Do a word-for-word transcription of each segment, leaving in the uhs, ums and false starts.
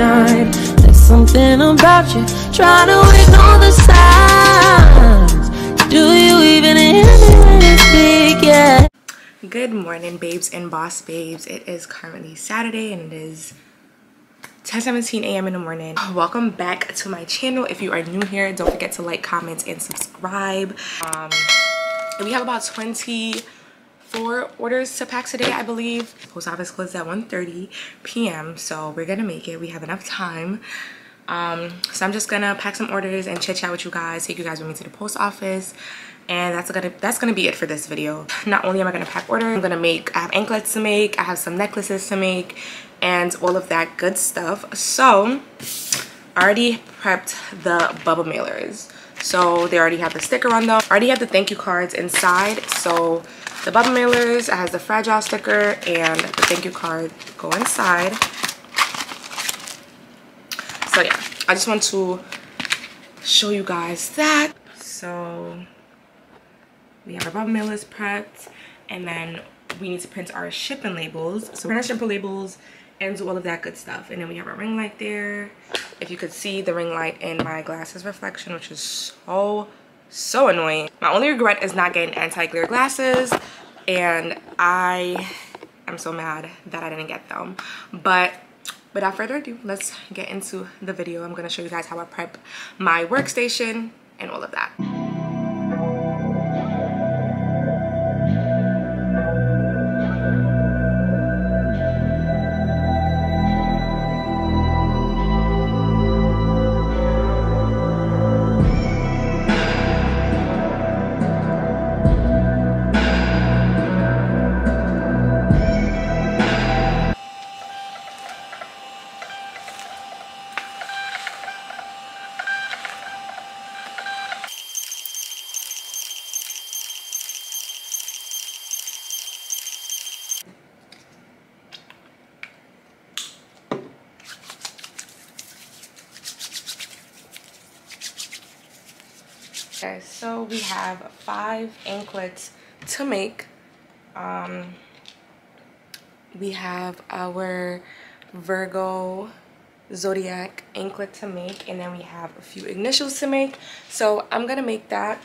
night. There's something about you, try to ignore the signs. Do you even hear me speak? Yeah. Good morning, babes and boss babes. It is currently Saturday and it is ten seventeen a m in the morning. Welcome back to my channel. If you are new here, don't forget to like, comment, and subscribe. Um, we have about twenty-four orders to pack today, I believe. Post office closes at one thirty p m so we're gonna make it. We have enough time. Um, so I'm just gonna pack some orders and chit chat with you guys, take you guys with me to the post office, and that's gonna that's gonna be it for this video. Not only am I gonna pack orders, I'm gonna make. I have anklets to make. I have some necklaces to make, and all of that good stuff. So I already prepped the bubble mailers, so they already have the sticker on them. I already have the thank you cards inside, so the bubble mailers, it has the fragile sticker and the thank you card go inside. So yeah, I just want to show you guys that. So we have our bubble mailers prepped, and then we need to print our shipping labels. So print our shipping labels and do all of that good stuff. And then we have our ring light there. If you could see the ring light in my glasses reflection, which is so, so annoying. My only regret is not getting anti-glare glasses, and I am so mad that I didn't get them. But without further ado, let's get into the video. I'm gonna show you guys how I prep my workstation and all of that. Okay, so we have five anklets to make. Um, we have our Virgo Zodiac anklet to make, and then we have a few initials to make. So I'm gonna make that.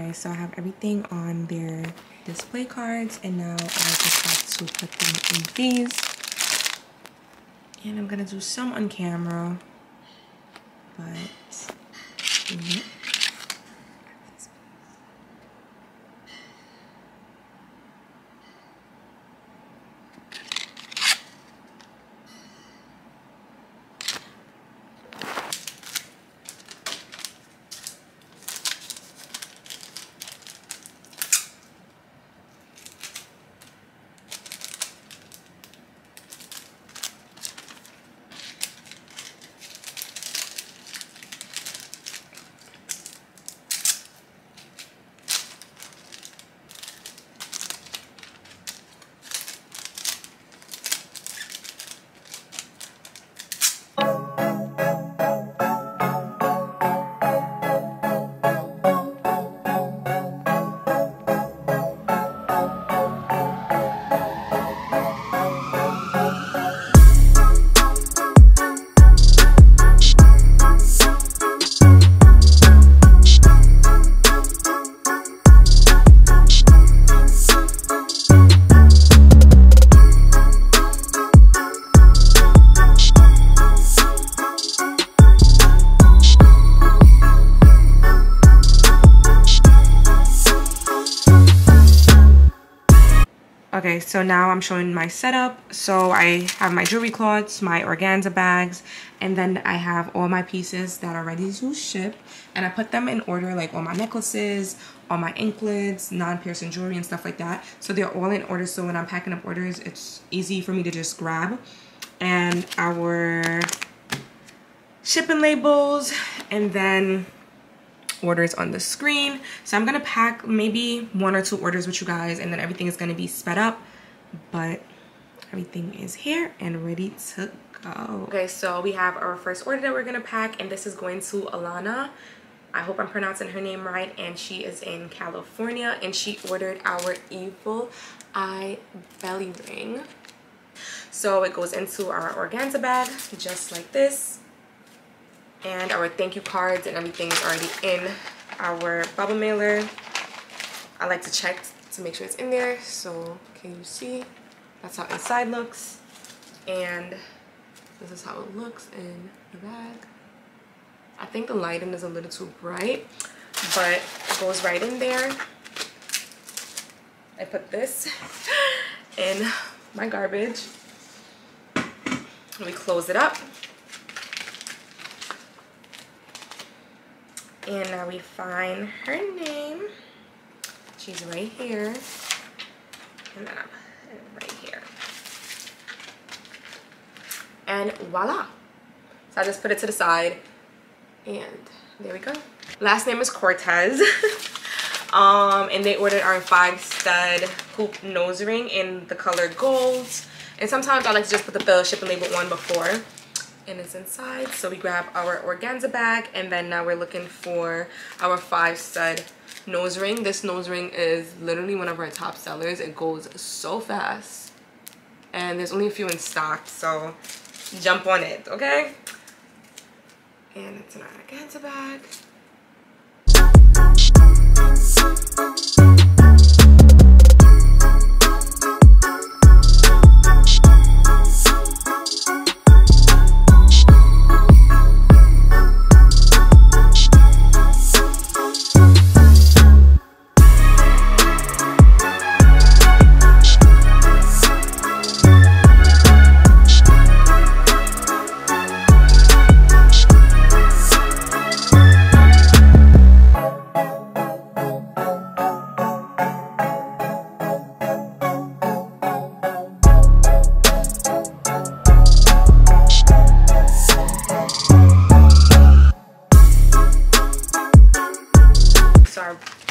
Okay, so I have everything on their display cards, and now I just have to put them in these. And I'm gonna do some on camera, but yeah. Okay, so now I'm showing my setup. So I have my jewelry cloths, my organza bags, and then I have all my pieces that are ready to ship. And I put them in order, like all my necklaces, all my anklets, non-piercing jewelry and stuff like that. So they're all in order, so when I'm packing up orders, it's easy for me to just grab. And our shipping labels, and then orders on the screen. So I'm gonna pack maybe one or two orders with you guys, and then everything is gonna be sped up, but everything is here and ready to go. Okay, so we have our first order that we're gonna pack, and this is going to Alana. I hope I'm pronouncing her name right, and she is in California, and she ordered our Evil Eye belly ring. So it goes into our organza bag just like this. And our thank you cards and everything is already in our bubble mailer. I like to check to make sure it's in there. So can you see? That's how inside looks. And this is how it looks in the bag. I think the lighting is a little too bright, but it goes right in there. I put this in my garbage. We close it up. And now we find her name. She's right here. And then I'm right here. And voila. So I just put it to the side. And there we go. Last name is Cortez. um, and they ordered our five stud hoop nose ring in the color gold. And sometimes I like to just put the shipping label on before. And it's inside, so we grab our organza bag, and then now we're looking for our five stud nose ring. This nose ring is literally one of our top sellers. It goes so fast, and there's only a few in stock, so jump on it, okay? And it's in our organza bag.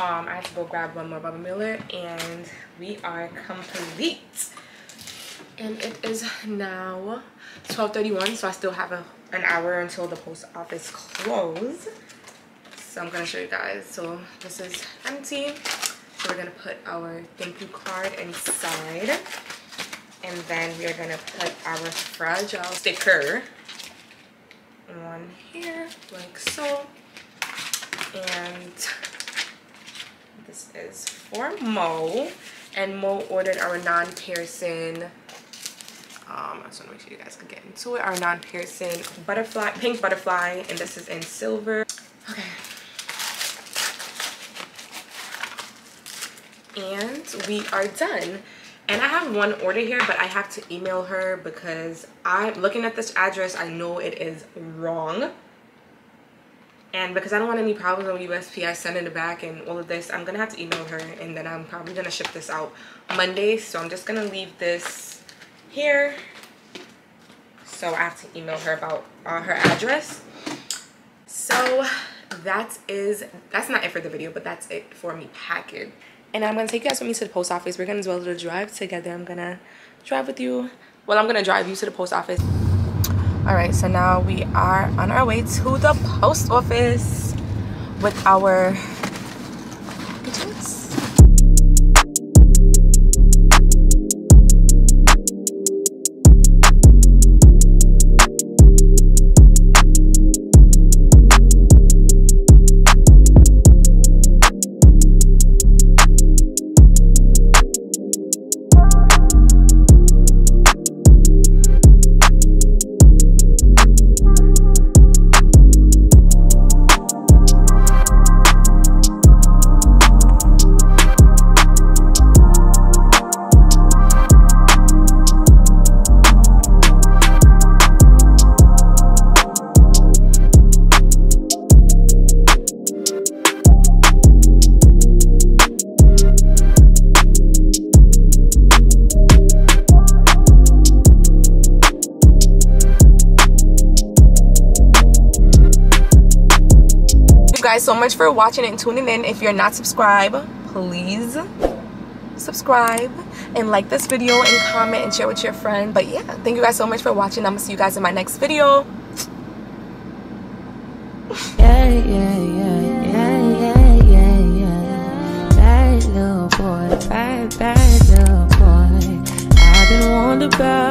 Um, I have to go grab one more Bubba Miller, and we are complete. And it is now twelve thirty-one, so I still have a, an hour until the post office closes. So I'm gonna show you guys. So this is empty. So we're gonna put our thank you card inside, and then we are gonna put our fragile sticker on here, like so. And This is for Mo, and Mo ordered our non-piercing, um, I just want to make sure you guys could get into it, our non-piercing butterfly, pink butterfly, and this is in silver. Okay. And we are done. And I have one order here, but I have to email her because I'm looking at this address. I know it is wrong. And because I don't want any problems on U S P S sending it back and all of this, I'm going to have to email her. And then I'm probably going to ship this out Monday. So I'm just going to leave this here. So I have to email her about uh, her address. So that is, that's not it for the video, but that's it for me packing. And I'm going to take you guys with me to the post office. We're going to do a little drive together. I'm going to drive with you. Well, I'm going to drive you to the post office. All right, so now we are on our way to the post office with our packages. Guys, so much for watching and tuning in. If you're not subscribed, please subscribe and like this video and comment and share with your friend. But yeah, thank you guys so much for watching. I'm gonna see you guys in my next video. Yeah, yeah, yeah, yeah, yeah, yeah, yeah. Bad little boy, bad, bad little boy. I've been warned about.